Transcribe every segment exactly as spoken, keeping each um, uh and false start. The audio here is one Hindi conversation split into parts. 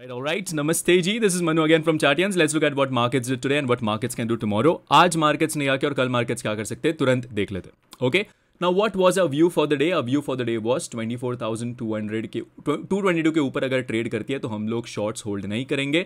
Right, all right. नमस्ते जी, this is Manu again from Chartians. Let's look at what markets did today and what markets can do tomorrow. आज मार्केट्स ने क्या किया और कल मार्केट्स क्या कर सकते हैं, तुरंत देख लेते हैं. Okay, now what was our view for the day. Our view for the day was twenty four thousand two hundred के टू ट्वेंटी टू के ऊपर अगर ट्रेड करती है तो हम लोग शॉर्ट्स होल्ड नहीं करेंगे.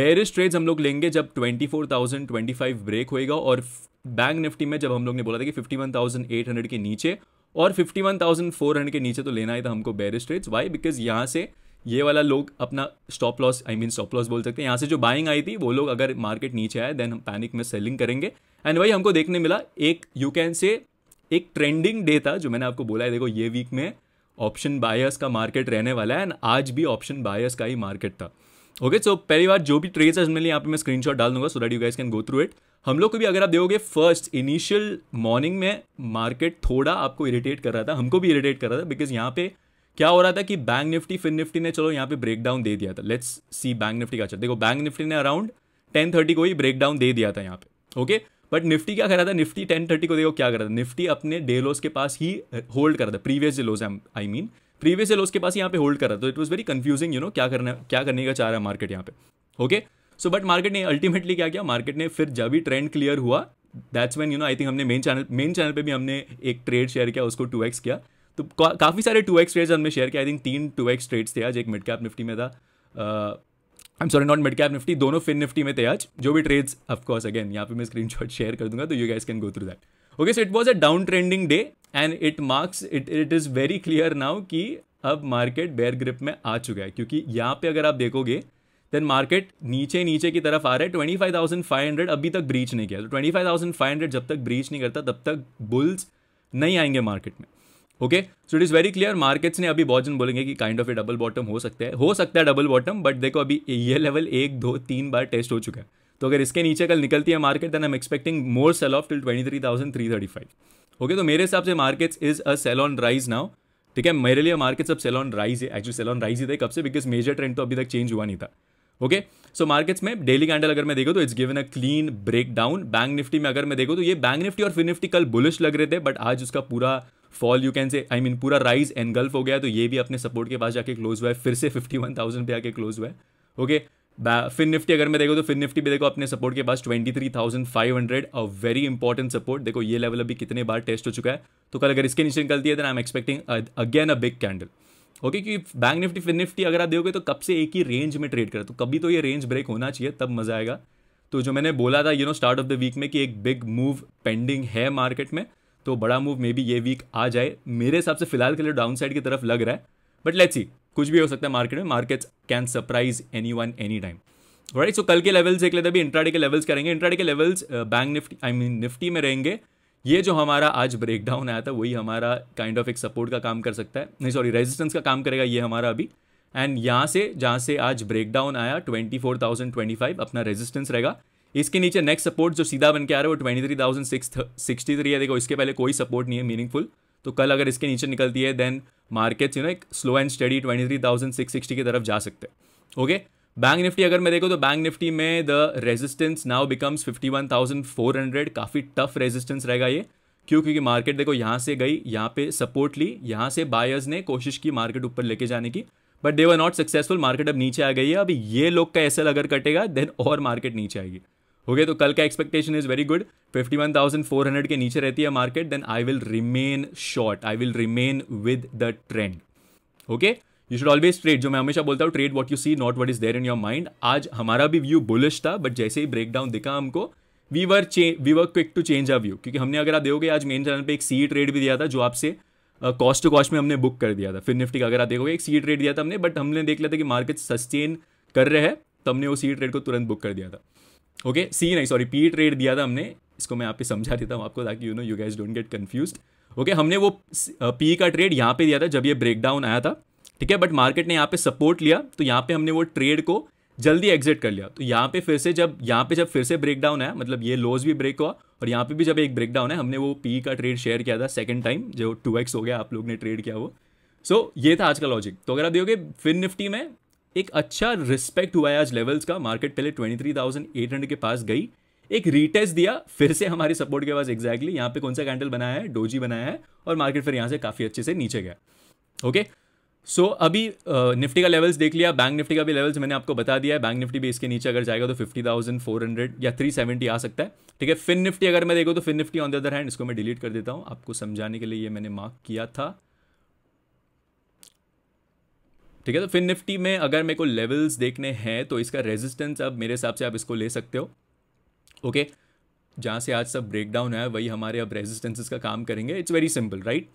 बेयरिश ट्रेड्स हम लोग लेंगे जब twenty four thousand twenty five break होएगा और बैंक निफ्टी में जब हम लोग ने बोला था कि fifty one thousand eight hundred के नीचे और fifty one thousand four hundred के नीचे तो लेना ही था हमको बेयरिश ट्रेड्स. व्हाई? बिकॉज यहाँ से ये वाला लोग अपना stop loss, I mean stop loss बोल सकते हैं, यहाँ से जो बाइंग आई थी वो लोग अगर मार्केट नीचे आए देन हम पैनिक में सेलिंग करेंगे. एंड वही हमको देखने मिला. एक यू कैन से एक ट्रेंडिंग डे था जो मैंने आपको बोला है, देखो ये वीक में ऑप्शन बायर्स का मार्केट रहने वाला है. एंड आज भी ऑप्शन बायर्स का ही मार्केट था. ओके, सो पहली बार जो भी ट्रेड्स है उसमें यहाँ पे मैं स्क्रीनशॉट डाल दूंगा so that you guys can go through it. हम लोग को भी अगर आप देखोगे फर्स्ट इनिशियल मॉर्निंग में मार्केट थोड़ा आपको इरिटेट कर रहा था, हमको भी इरिटेट कर रहा था, बिकॉज यहाँ पे क्या हो रहा था कि बैंक निफ्टी फिन निफ्टी ने चलो यहाँ पे ब्रेकडाउन दे दिया था. लेट्स सी बैंक निफ्टी का चार्ट. देखो बैंक निफ्टी ने अराउंड टेन थर्टी को ही ब्रेकडाउन दे दिया था यहाँ पे. ओके, बट निफ्टी क्या कर रहा था, निफ्टी टेन थर्टी को देखो क्या कर रहा था, निफ्टी अपने डे लोस के पास ही होल्ड कर रहा था. Previous day lows, I mean previous day lows के पास यहाँ पे होल्ड कर रहा था. तो it was very confusing, you know, क्या करना क्या करने का चाह रहा है मार्केट यहाँ पे. ओके, सो बट मार्केट ने अल्टीमेटली क्या किया, मार्केट ने फिर जब भी ट्रेंड क्लियर हुआ that's when, you know, I think हमने मेन चैनल मेन चैनल पर भी हमने एक ट्रेड शेयर किया, उसको टू एक्स किया. तो का, काफ़ी सारे टू एक्स ट्रेड्स हमने शेयर किया. आई थिंक तीन टू एक्स ट्रेड्स थे आज. एक मिड कैप निफ्टी में था, I am sorry not mid cap Nifty, दोनों फिन निफ्टी में थे आज. जो भी ट्रेड्स ऑफकोर्स अगेन यहाँ पे मैं स्क्रीनशॉट शेयर कर दूंगा तो you guys can go through that. Okay, so it was a down trending day and it marks it it is very clear now कि अब मार्केट बेयर ग्रिप में आ चुका है. क्योंकि यहाँ पे अगर आप देखोगे देन मार्केट नीचे नीचे की तरफ आ रहा है. Twenty five thousand five hundred अभी तक ब्रीच नहीं किया. तो twenty five thousand five hundred जब तक ब्रीच नहीं करता तब तक बुल्स नहीं आएंगे मार्केट में. Okay, so it is very clear. Markets ने अभी बहुत जन बोलेंगे कि kind of a double bottom हो सकता है, हो सकता है डबल बॉटम, बट देखो अभी ये लेवल एक दो तीन बार टेस्ट हो चुका है. तो अगर इसके नीचे कल निकलती है market then I am expecting more sell off till twenty three thousand three thirty five. Okay, तो मेरे हिसाब से markets is a sell on rise now. ठीक है, मेरे लिए मार्केट्स अब सेल ऑन राइज है. एक्चुअली सेल ऑन राइज ही थे कब से, बिकॉज मेजर ट्रेंड तो अभी तक चेंज हुआ नहीं था. ओके, सो मार्केट्स में डेली कैंडल अगर मैं देखो तो it's given a clean break down. Bank Nifty में अगर मैं देखो तो ये बैंक निफ्टी और फिन निफ्टी कल बुलिश लग रहे थे बट आज उसका पूरा fall you can say, I mean पूरा राइज एनगल्फ हो गया. तो ये भी अपने सपोर्ट के पास जाके क्लोज हुआ है, फिर से फिफ्टी वन थाउजेंड पे आके क्लोज हुआ है. ओके, फिन निफ्टी अगर मैं देखो तो फिन निफ्टी भी देखो अपने सपोर्ट के पास twenty three thousand five hundred, a very important support. देखो ये लेवल अभी कितने बार टेस्ट हो चुका है. तो कल अगर इसके नीचे निकलती है then I am expecting again a big candle. Okay, क्योंकि बैंक निफ्टी फिन निफ्टी अगर आप देखोगे तो कब से एक ही रेंज में ट्रेड करा, तो कभी तो ये रेंज ब्रेक होना चाहिए तब मजा आएगा. तो जो मैंने बोला था, you know, start of the week में कि एक बिग मूव पेंडिंग है मार्केट में, तो बड़ा मूव मे बी ये वीक आ जाए. मेरे हिसाब से फिलहाल के लिए डाउन साइड की तरफ लग रहा है बट लेट्स सी, कुछ भी हो सकता है मार्केट में. Markets can surprise anyone any time. Right, so कल के लेवल्स देख लेते हैं. अभी इंट्राडे के लेवल्स करेंगे. इंट्राडे के levels bank Nifty, I mean Nifty में रहेंगे. ये जो हमारा आज ब्रेकडाउन आया था वही हमारा काइंड ऑफ एक सपोर्ट का काम कर सकता है, नहीं सॉरी रेजिस्टेंस का काम करेगा ये हमारा अभी. एंड यहाँ से जहाँ से आज ब्रेकडाउन आया twenty four thousand twenty five अपना रेजिस्टेंस रहेगा. इसके नीचे नेक्स्ट सपोर्ट जो सीधा बन के आ रहा है वो twenty three thousand sixty three है. देखो इसके पहले कोई सपोर्ट नहीं है मीनिंगफुल. तो कल अगर इसके नीचे निकलती है देन मार्केट्स, यू नो, एक slow and steady twenty three thousand six sixty की तरफ जा सकते हैं. ओके, बैंक निफ्टी अगर मैं देखो तो बैंक निफ्टी में the resistance now becomes fifty one thousand four hundred. काफ़ी टफ रेजिस्टेंस रहेगा ये. क्यों? क्योंकि मार्केट देखो यहाँ से गई, यहाँ पे सपोर्ट ली, यहाँ से बायर्स ने कोशिश की मार्केट ऊपर लेके जाने की but they were not successful. Market अब नीचे आ गई है. अभी ये लोग का एसएल अगर कटेगा देन और मार्केट नीचे आएगी. ओके, तो कल का expectation is very good. Fifty one thousand four hundred के नीचे रहती है market then I will remain short, I will remain with the trend. Okay, you should always trade, जो मैं हमेशा बोलता हूँ, trade what you see not what is there in your mind. आज हमारा भी व्यू बुलिश था बट जैसे ही ब्रेकडाउन दिखा हमको we were we were quick to change our view. क्योंकि हमने अगर आप देखोगे आज मेन चैनल पर एक सी ट्रेड भी दिया था जो आपसे कॉस्ट टू कॉस्ट में हमने बुक कर दिया था. फिर निफ्टी का अगर आप देखोगे एक सी ट्रेड दिया था हमने बट हमने देख लिया था कि मार्केट सस्टेन कर रहे हैं तो हमने वो सी ट्रेड को तुरंत बुक कर दिया था. ओके, okay, सी नहीं सॉरी पी ट्रेड दिया था हमने. इसको मैं यहाँ पे समझा देता हूँ आपको ताकि, you know, you guys don't get confuse. Okay, हमने वो पी का ट्रेड यहाँ पे दिया था जब ये ब्रेकडाउन आया था. ठीक है, बट मार्केट ने यहाँ पे सपोर्ट लिया तो यहाँ पे हमने वो ट्रेड को जल्दी एग्जिट कर लिया. तो यहाँ पे फिर से जब यहाँ पे जब फिर से ब्रेकडाउन आया, मतलब ये लोज भी ब्रेक हुआ और यहाँ पे भी जब एक ब्रेकडाउन है हमने वो पी का ट्रेड शेयर किया था सेकंड टाइम जो टू एक्स हो गया, आप लोग ने ट्रेड किया वो. सो so, ये था आज का लॉजिक. तो अगर आप देखोगे फिन निफ्टी में एक अच्छा रिस्पेक्ट हुआ है आज लेवल्स का. मार्केट पहले twenty three thousand eight hundred के पास गई, एक रीटेस्ट दिया, फिर से हमारे सपोर्ट के पास एक्जैक्टली यहाँ पे कौन सा कैंडल बनाया है, डोजी बनाया है और मार्केट फिर यहाँ से काफ़ी अच्छे से नीचे गया. ओके, सो so, अभी निफ्टी का लेवल्स देख लिया, बैंक निफ्टी का भी लेवल्स मैंने आपको बता दिया है। बैंक निफ्टी भी इसके नीचे अगर जाएगा तो फिफ्टी थाउजेंड फोर हंड्रेड या थ्री सेवेंटी आ सकता है। ठीक है, फिन निफ्टी अगर मैं देखो तो fin Nifty on the other hand, इसको मैं डिलीट कर देता हूँ आपको समझाने के लिए, ये मैंने मार्क किया था। ठीक है, तो फिन निफ्टी में अगर मेरे को लेवल्स देखने हैं तो इसका रेजिस्टेंस अब मेरे हिसाब से आप इसको ले सकते हो। ओके, जहाँ से आज सब ब्रेकडाउन है वही हमारे अब रेजिस्टेंसेस का काम करेंगे। It's very simple, right.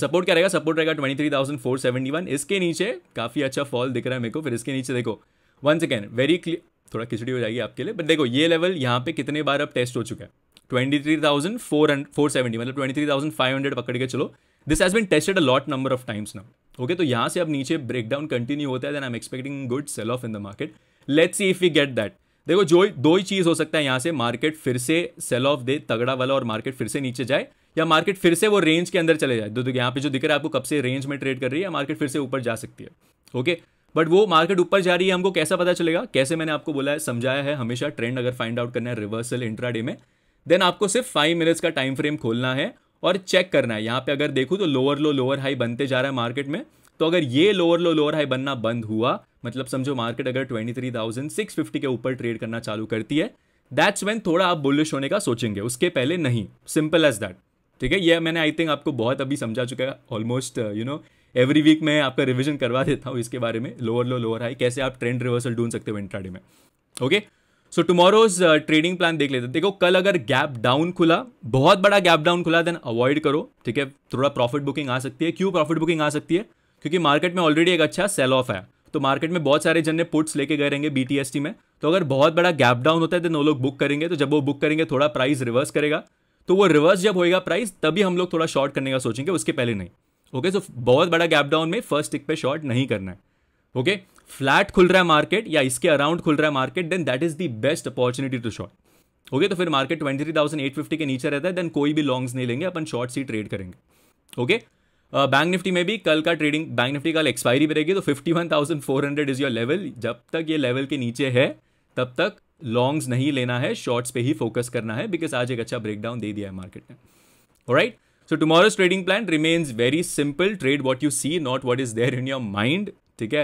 Support क्या रहेगा? सपोर्ट रहेगा twenty three thousand four seventy one. इसके नीचे काफ़ी अच्छा फॉल दिख रहा है मेरे को। फिर इसके नीचे देखो, वन सेकेंड, वेरी क्लियर, थोड़ा खिचड़ी हो जाएगी आपके लिए, बट देखो ये लेवल यहाँ पे कितने बार अब टेस्ट हो चुका है, twenty three thousand four seventy, मतलब twenty three thousand five hundred पकड़ के चलो। This has been tested a lot number of times now. Okay, तो यहाँ से अब नीचे ब्रेकडाउन कंटिन्यू होता है, then I am expecting good sell off in the market. Let's see if we get that. देखो जो दो ही चीज़ हो सकता है, यहाँ से मार्केट फिर से सेल ऑफ दे तगड़ा वाला और मार्केट फिर से नीचे जाए, या मार्केट फिर से वो रेंज के अंदर चले जाए। तो यहाँ पे जो दिख रहा है आपको कब से रेंज में ट्रेड कर रही है, या मार्केट फिर से ऊपर जा सकती है। ओके, बट वो मार्केट ऊपर जा रही है हमको कैसा पता चलेगा? कैसे मैंने आपको बोला है, समझाया है, हमेशा ट्रेंड अगर फाइंड आउट करना है रिवर्सल इंट्राडे में, देन आपको सिर्फ फाइव मिनट्स का टाइम फ्रेम खोलना है और चेक करना है। यहाँ पे अगर देखूँ तो लोअर लो लोअर हाई बनते जा रहा है मार्केट में, तो अगर ये लोअर लो लोअर हाई बनना बंद हुआ, मतलब समझो मार्केट अगर twenty three thousand six fifty के ऊपर ट्रेड करना चालू करती है, दैट्स व्हेन थोड़ा आप बुलिश होने का सोचेंगे, उसके पहले नहीं। Simple as that. ठीक है, ये मैंने आई थिंक आपको बहुत अभी समझा चुका है, almost you know every week मैं आपका रिवीजन करवा देता हूँ इसके बारे में, लोअर लो लोअर हाई कैसे आप ट्रेंड रिवर्सल ढूंढ सकते हो इंट्राडे में। Okay, so tomorrow's trading plan देख लेते हैं। देखो कल अगर गैप डाउन खुला, बहुत बड़ा गैप डाउन खुला, देन अवॉइड करो। ठीक है, थोड़ा प्रॉफिट बुकिंग आ सकती है। क्यों प्रॉफिट बुकिंग आ सकती है? क्योंकि मार्केट में ऑलरेडी एक अच्छा सेल ऑफ है, तो मार्केट में बहुत सारे जन ने पुट्स लेके गए रहेंगे बीटीएसटी में, तो अगर बहुत बड़ा गैप डाउन होता है तो वो लोग बुक करेंगे। तो जब वो बुक करेंगे थोड़ा प्राइस रिवर्स करेगा, तो वो रिवर्स जब होएगा प्राइस तभी हम लोग थोड़ा शॉर्ट करने का सोचेंगे, उसके पहले नहीं। ओके, सो बहुत बड़ा गैप डाउन में फर्स्ट टिक पे शॉर्ट नहीं करना है। ओके, फ्लैट खुल रहा है मार्केट या इसके अराउंड खुल रहा है market, then that is the best opportunity to short. Okay, तो फिर market twenty three thousand eight fifty के नीचे रहता है, देन कोई भी लॉन्ग्स नहीं लेंगे अपन, शॉर्ट्स ही ट्रेड करेंगे। ओके, बैंक निफ्टी में भी कल का ट्रेडिंग, बैंक निफ्टी कल एक्सपायरी भी रहेगी, तो fifty one thousand four hundred is your level. जब तक ये लेवल के नीचे है तब तक लॉन्ग्स नहीं लेना है, शॉर्ट्स पे ही फोकस करना है, बिकॉज आज एक अच्छा ब्रेकडाउन दे दिया है मार्केट ने। Alright, so tomorrow's trading plan remains very simple, trade what you see, not what is there in your mind. ठीक है,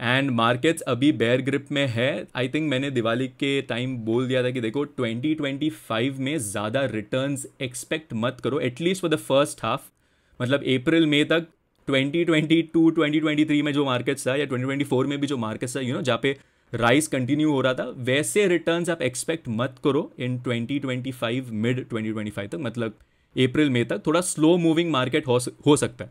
एंड मार्केट्स अभी बेयर ग्रिप में है। आई थिंक मैंने दिवाली के टाइम बोल दिया था कि देखो ट्वेंटी ट्वेंटी फाइव में ज़्यादा रिटर्न्स एक्सपेक्ट मत करो, at least for the first half, मतलब अप्रैल मई तक। Twenty twenty two, twenty twenty three में जो मार्केट्स था या ट्वेंटी ट्वेंटी फोर में भी जो मार्केट्स था, यू नो जहाँ पे राइस कंटिन्यू हो रहा था, वैसे रिटर्न्स आप एक्सपेक्ट मत करो in twenty twenty five, mid twenty twenty five तक, मतलब अप्रैल मई तक थोड़ा स्लो मूविंग मार्केट हो, हो सकता है।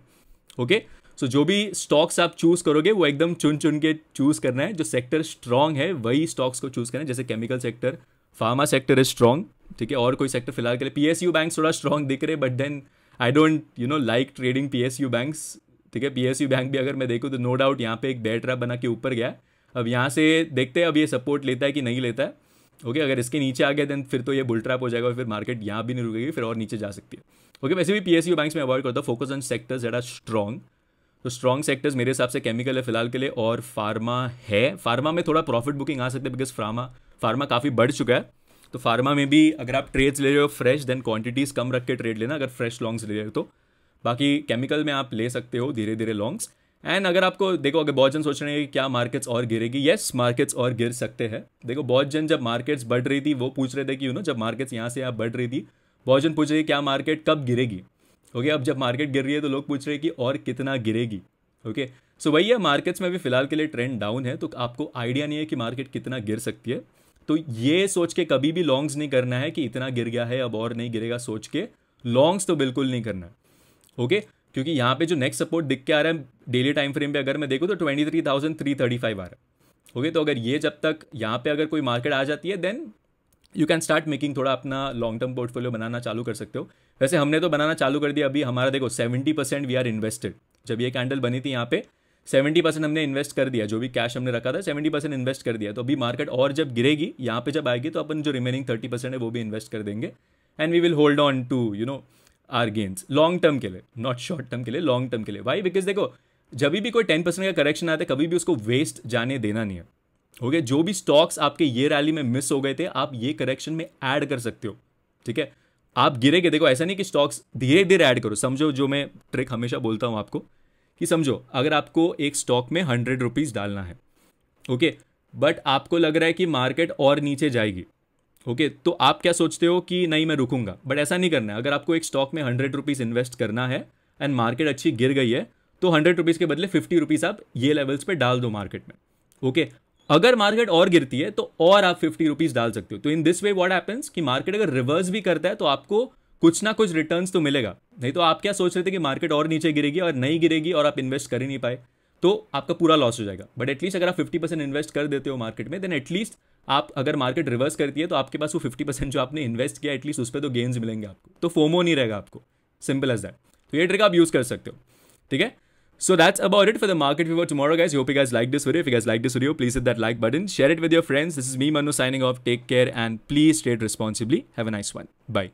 Okay okay? सो so, जो भी स्टॉक्स आप चूज़ करोगे वो एकदम चुन चुन के चूज़ करना है, जो सेक्टर स्ट्रॉन्ग है वही स्टॉक्स को चूज़ करना है, जैसे chemical sector, pharma sector is strong. ठीक है, और कोई सेक्टर फिलहाल के लिए, पी एस यू बैंक थोड़ा स्ट्रॉन्ग दिख रहे, but then I don't you know like trading P S U banks. ठीक है, पी एस यू बैंक भी अगर मैं देखूँ तो नो डाउट यहाँ पे एक बेयर ट्रैप बना के ऊपर गया, अब यहाँ से देखते हैं अब ये सपोर्ट लेता है कि नहीं लेता है। ओके okay, अगर इसके नीचे आ गया देन फिर तो ये बुल ट्रैप हो जाएगा और फिर मार्केट यहाँ भी नहीं रुकेगी, फिर और नीचे जा सकती है। ओके okay, वैसे भी पी एस यू बैंक्स में अवॉइड करता हूँ, focus on sectors that are strong. तो स्ट्रॉन्ग सेक्टर्स मेरे हिसाब से केमिकल है फिलहाल के लिए, और फार्मा है। फार्मा में थोड़ा प्रॉफिट बुकिंग आ सकती है बिकॉज फार्मा फार्मा काफ़ी बढ़ चुका है, तो फार्मा में भी अगर आप ट्रेड्स ले रहे हो फ्रेश, देन क्वांटिटीज़ कम रख के ट्रेड लेना अगर फ्रेश लॉन्ग्स ले रहे हो तो। बाकी केमिकल में आप ले सकते हो धीरे धीरे लॉन्ग्स। एंड अगर आपको देखो, अगर बहुत जन सोच रहे हैं क्या मार्केट्स और गिरेगी, येस मार्केट्स और गिर सकते हैं। देखो बहुत जन जब मार्केट्स बढ़ रही थी वो पूछ रहे थे कि यू नो जब मार्केट्स यहाँ से यहाँ बढ़ रही थी, बहुत जन पूछ रहे क्या मार्केट कब गिरेगी। ओके, अब जब मार्केट गिर रही है तो लोग पूछ रहे हैं कि और कितना गिरेगी। ओके सो वही है, मार्केट्स में भी फिलहाल के लिए ट्रेंड डाउन है, तो आपको आइडिया नहीं है कि मार्केट कितना गिर सकती है। तो ये सोच के कभी भी लॉन्ग्स नहीं करना है कि इतना गिर गया है अब और नहीं गिरेगा, सोच के लॉन्ग्स तो बिल्कुल नहीं करना है। ओके, क्योंकि यहाँ पे जो नेक्स्ट सपोर्ट दिख के आ रहा है डेली टाइम फ्रेम पे अगर मैं देखूँ तो twenty three thousand three thirty five आ रहा है। ओके, तो अगर ये जब तक यहाँ पे अगर कोई मार्केट आ जाती है then you can start making, थोड़ा अपना लॉन्ग टर्म पोर्टफोलियो बनाना चालू कर सकते हो। वैसे हमने तो बनाना चालू कर दिया, अभी हमारा देखो seventy percent we are invested. जब ये कैंडल बनी थी यहाँ पे सेवेंटी परसेंट हमने इन्वेस्ट कर दिया, जो भी कैश हमने रखा था सेवेंटी परसेंट इन्वेस्ट कर दिया। तो अभी मार्केट और जब गिरेगी यहाँ पे जब आएगी तो अपन जो रिमेनिंग थर्टी परसेंट है वो भी इन्वेस्ट कर देंगे, and we will hold on to you know our gains long term के लिए, नॉट शॉर्ट टर्म के लिए, लॉन्ग टर्म के लिए। वाई? बिकॉज देखो जब भी कोई टेन परसेंट का करेक्शन आता है कभी भी उसको वेस्ट जाने देना नहीं है। ओके, जो भी स्टॉक्स आपके ये रैली में मिस हो गए थे आप ये करेक्शन में ऐड कर सकते हो। ठीक है, आप गिरेगे, देखो ऐसा नहीं कि स्टॉक्स धीरे धीरे ऐड करो। समझो जो मैं ट्रिक हमेशा बोलता हूँ आपको कि समझो अगर आपको एक स्टॉक में हंड्रेड रुपीज़ डालना है, ओके, बट आपको लग रहा है कि मार्केट और नीचे जाएगी, ओके, तो आप क्या सोचते हो कि नहीं मैं रुकूंगा, बट ऐसा नहीं करना है। अगर आपको एक स्टॉक में हंड्रेड रुपीज़ इन्वेस्ट करना है एंड मार्केट अच्छी गिर गई है तो हंड्रेड रुपीज़ के बदले फिफ्टी रुपीज़ आप ये लेवल्स पे डाल दो मार्केट में, ओके। अगर मार्केट और गिरती है तो और आप फिफ्टी रुपीज़ डाल सकते हो। तो in this way what happens कि मार्केट अगर रिवर्स भी करता है तो आपको कुछ ना कुछ रिटर्न्स तो मिलेगा। नहीं तो आप क्या सोच रहे थे कि मार्केट और नीचे गिरेगी और नहीं गिरेगी और आप इन्वेस्ट कर ही नहीं पाए तो आपका पूरा लॉस हो जाएगा। बट एटलीस्ट अगर आप फिफ्टी परसेंट इन्वेस्ट कर देते हो मार्केट में, देन एटलीस्ट आप अगर मार्केट रिवर्स करती है तो आपके पास वो फिफ्टी परसेंट जो आपने इन्वेस्ट किया एटलीस्ट उस पर तो गेन्स मिलेंगे आपको, तो फोमो नहीं रहेगा आपको। Simple as that. तो ये ट्रिक आप यूज़ कर सकते हो, ठीक है। So that's about it for the market view for tomorrow, guys. I hope you guys liked this video. If you guys liked this video, please hit that like button. Share it with your friends. This is me, Manu, signing off. Take care and please trade responsibly. Have a nice one. Bye.